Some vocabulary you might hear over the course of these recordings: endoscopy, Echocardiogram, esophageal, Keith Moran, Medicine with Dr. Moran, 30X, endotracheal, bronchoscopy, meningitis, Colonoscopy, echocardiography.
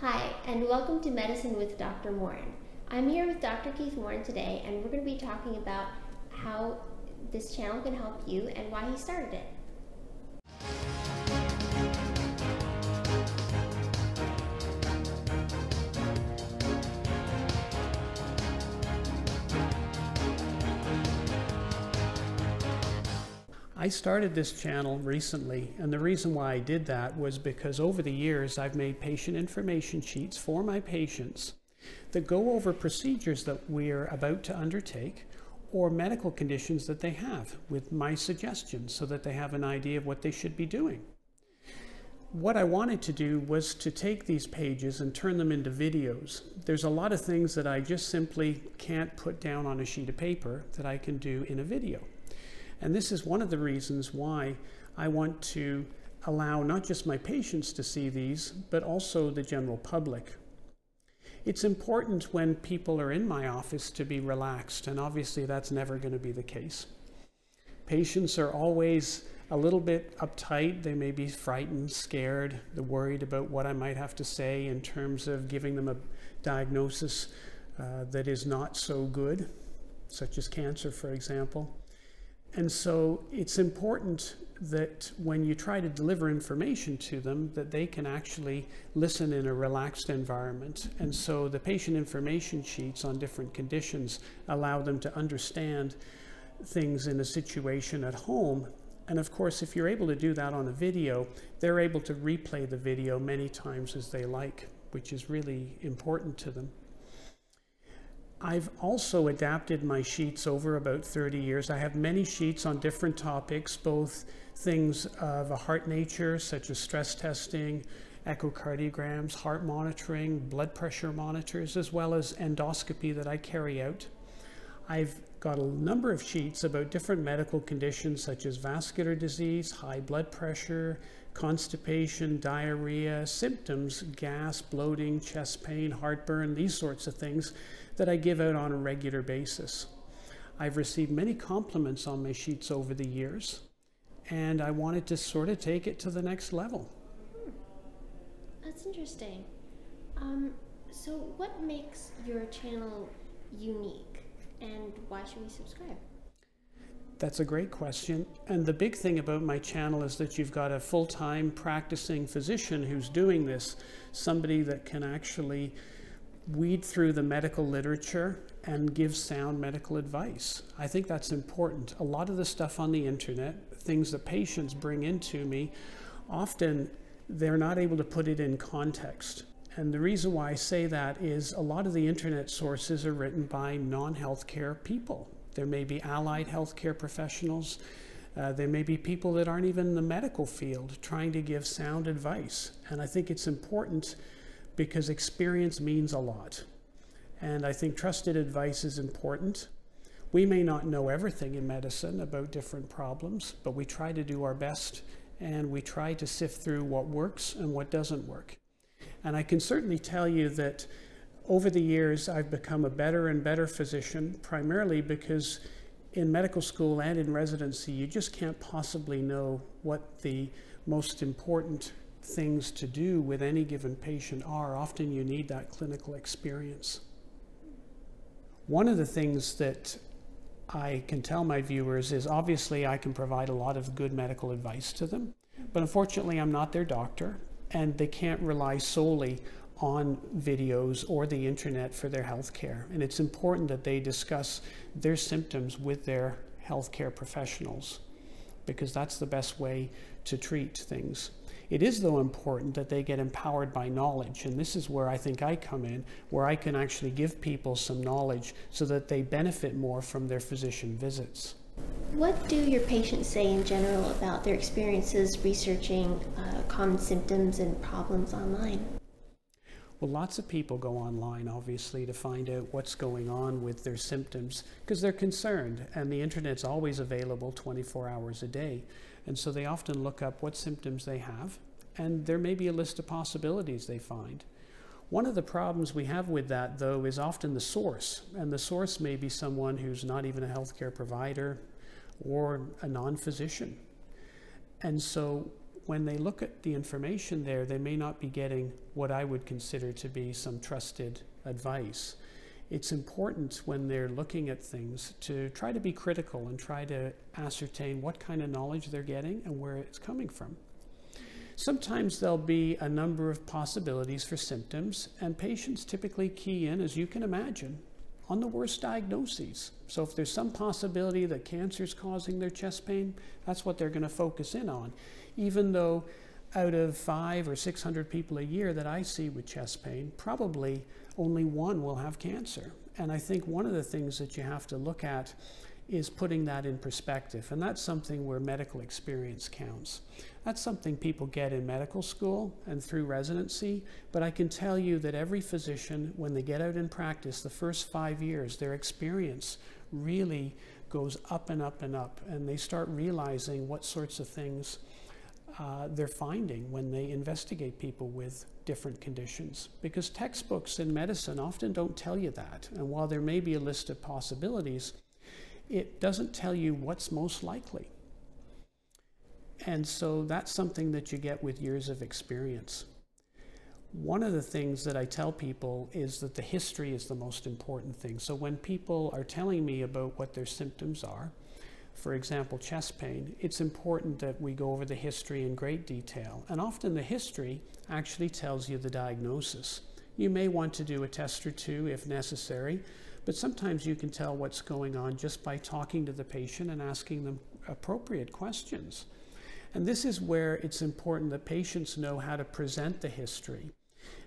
Hi, and welcome to Medicine with Dr. Moran. I'm here with Dr. Keith Moran today, and we're going to be talking about how this channel can help you and why he started it. I started this channel recently, and the reason why I did that was because over the years I've made patient information sheets for my patients that go over procedures that we're about to undertake or medical conditions that they have with my suggestions so that they have an idea of what they should be doing. What I wanted to do was to take these pages and turn them into videos. There's a lot of things that I just simply can't put down on a sheet of paper that I can do in a video. And this is one of the reasons why I want to allow not just my patients to see these, but also the general public. It's important when people are in my office to be relaxed, and obviously that's never going to be the case. Patients are always a little bit uptight. They may be frightened, scared, they're worried about what I might have to say in terms of giving them a diagnosis that is not so good, such as cancer, for example. And so it's important that when you try to deliver information to them, that they can actually listen in a relaxed environment. And so the patient information sheets on different conditions allow them to understand things in a situation at home. And of course, if you're able to do that on a video, they're able to replay the video many times as they like, which is really important to them. I've also adapted my sheets over about 30 years. I have many sheets on different topics, both things of a heart nature, such as stress testing, echocardiograms, heart monitoring, blood pressure monitors, as well as endoscopy that I carry out. I've got a number of sheets about different medical conditions, such as vascular disease, high blood pressure, constipation, diarrhea, symptoms, gas, bloating, chest pain, heartburn, these sorts of things that I give out on a regular basis. I've received many compliments on my sheets over the years, and I wanted to sort of take it to the next level. That's interesting. So what makes your channel unique, and why should we subscribe? That's a great question. And the big thing about my channel is that you've got a full-time practicing physician who's doing this, somebody that can actually weed through the medical literature and give sound medical advice. I think that's important. A lot of the stuff on the internet, things that patients bring into me, often they're not able to put it in context. And the reason why I say that is a lot of the internet sources are written by non-healthcare people. There may be allied healthcare professionals. There may be people that aren't even in the medical field trying to give sound advice. And I think it's important because experience means a lot. And I think trusted advice is important. We may not know everything in medicine about different problems, but we try to do our best, and we try to sift through what works and what doesn't work. And I can certainly tell you that over the years, I've become a better and better physician, primarily because in medical school and in residency, you just can't possibly know what the most important things to do with any given patient are. Often you need that clinical experience. One of the things that I can tell my viewers is obviously I can provide a lot of good medical advice to them, but unfortunately I'm not their doctor, and they can't rely solely on videos or the internet for their health care. And it's important that they discuss their symptoms with their healthcare professionals, because that's the best way to treat things. It is, though, important that they get empowered by knowledge, and this is where I think I come in, where I can actually give people some knowledge so that they benefit more from their physician visits. What do your patients say in general about their experiences researching common symptoms and problems online? Well, lots of people go online, obviously, to find out what's going on with their symptoms because they're concerned, and the internet's always available 24 hours a day. And so they often look up what symptoms they have, and there may be a list of possibilities they find. One of the problems we have with that, though, is often the source, and the source may be someone who's not even a healthcare provider or a non-physician. And so when they look at the information there, they may not be getting what I would consider to be some trusted advice. It's important when they're looking at things to try to be critical and try to ascertain what kind of knowledge they're getting and where it's coming from. Sometimes there'll be a number of possibilities for symptoms, and patients typically key in, as you can imagine, on the worst diagnoses. So if there's some possibility that cancer is causing their chest pain, that's what they're going to focus in on, even though out of 500 or 600 people a year that I see with chest pain, probably only one will have cancer. And I think one of the things that you have to look at is putting that in perspective. And that's something where medical experience counts. That's something people get in medical school and through residency. But I can tell you that every physician, when they get out in practice, the first 5 years, their experience really goes up and up and up. And they start realizing what sorts of things they're finding when they investigate people with different conditions, because textbooks in medicine often don't tell you that. And while there may be a list of possibilities, it doesn't tell you what's most likely. And so that's something that you get with years of experience. One of the things that I tell people is that the history is the most important thing. So when people are telling me about what their symptoms are, for example, chest pain, it's important that we go over the history in great detail. And often the history actually tells you the diagnosis. You may want to do a test or two if necessary, but sometimes you can tell what's going on just by talking to the patient and asking them appropriate questions. And this is where it's important that patients know how to present the history.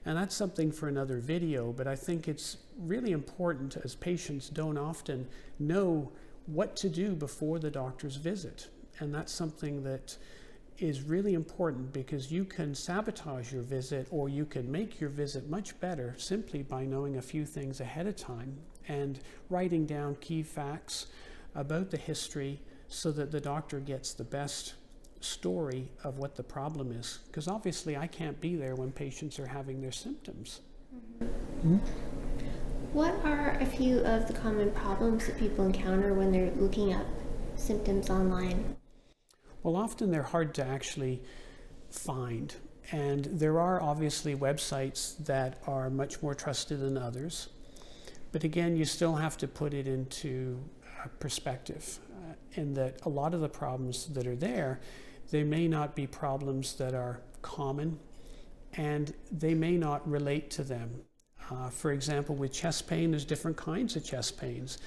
And that's something for another video, but I think it's really important, as patients don't often know what to do before the doctor's visit. And that's something that is really important, because you can sabotage your visit, or you can make your visit much better simply by knowing a few things ahead of time and writing down key facts about the history so that the doctor gets the best story of what the problem is. Because obviously I can't be there when patients are having their symptoms. Mm-hmm. What are a few of the common problems that people encounter when they're looking up symptoms online? Well, often they're hard to actually find. And there are obviously websites that are much more trusted than others. But again, you still have to put it into perspective, in that a lot of the problems that are there, they may not be problems that are common, and they may not relate to them. For example, with chest pain, there's different kinds of chest pains,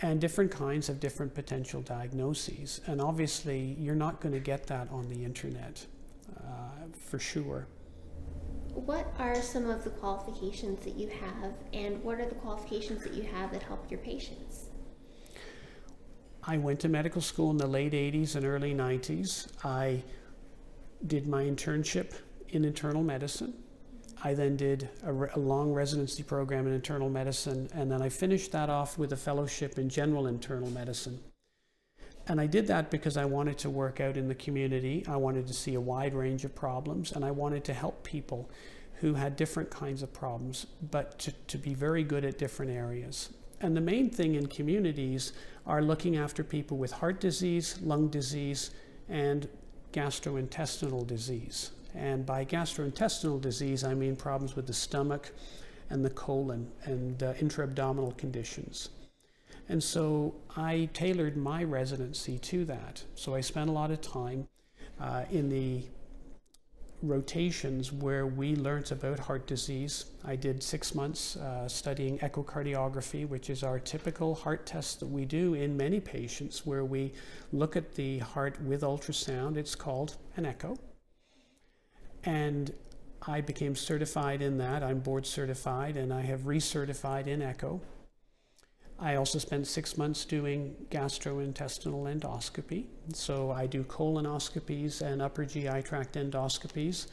and different kinds have different potential diagnoses. And obviously, you're not going to get that on the internet, for sure. What are some of the qualifications that you have, and what are the qualifications that you have that help your patients? I went to medical school in the late 80s and early 90s. I did my internship in internal medicine. I then did a long residency program in internal medicine, and then I finished that off with a fellowship in general internal medicine. And I did that because I wanted to work out in the community. I wanted to see a wide range of problems, and I wanted to help people who had different kinds of problems, but to be very good at different areas. And the main thing in communities are looking after people with heart disease, lung disease, and gastrointestinal disease. And by gastrointestinal disease, I mean problems with the stomach and the colon and intra-abdominal conditions. And so I tailored my residency to that. So I spent a lot of time in the rotations where we learnt about heart disease. I did 6 months studying echocardiography, which is our typical heart test that we do in many patients, where we look at the heart with ultrasound. It's called an echo. And I became certified in that. I'm board certified, and I have recertified in echo. I also spent 6 months doing gastrointestinal endoscopy. So I do colonoscopies and upper GI tract endoscopies.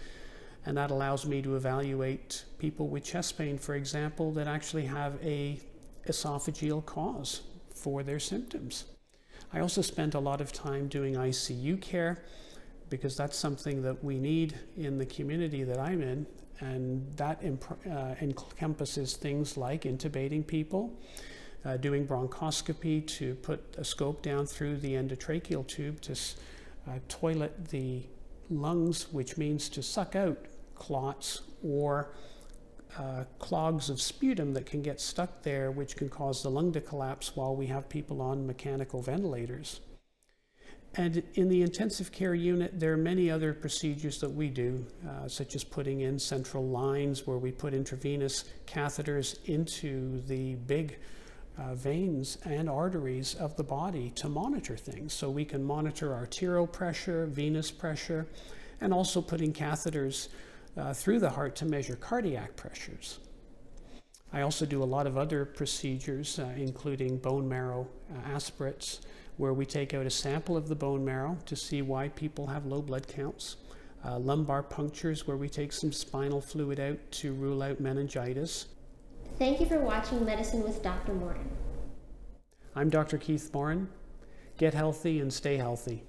And that allows me to evaluate people with chest pain, for example, that actually have an esophageal cause for their symptoms. I also spent a lot of time doing ICU care, because that's something that we need in the community that I'm in, and that encompasses things like intubating people, doing bronchoscopy to put a scope down through the endotracheal tube to toilet the lungs, which means to suck out clots or clogs of sputum that can get stuck there, which can cause the lung to collapse while we have people on mechanical ventilators. And in the intensive care unit, there are many other procedures that we do, such as putting in central lines where we put intravenous catheters into the big veins and arteries of the body to monitor things. So we can monitor arterial pressure, venous pressure, and also putting catheters through the heart to measure cardiac pressures. I also do a lot of other procedures, including bone marrow aspirates, where we take out a sample of the bone marrow to see why people have low blood counts. Lumbar punctures, where we take some spinal fluid out to rule out meningitis. Thank you for watching Medicine with Dr. Moran. I'm Dr. Keith Moran. Get healthy and stay healthy.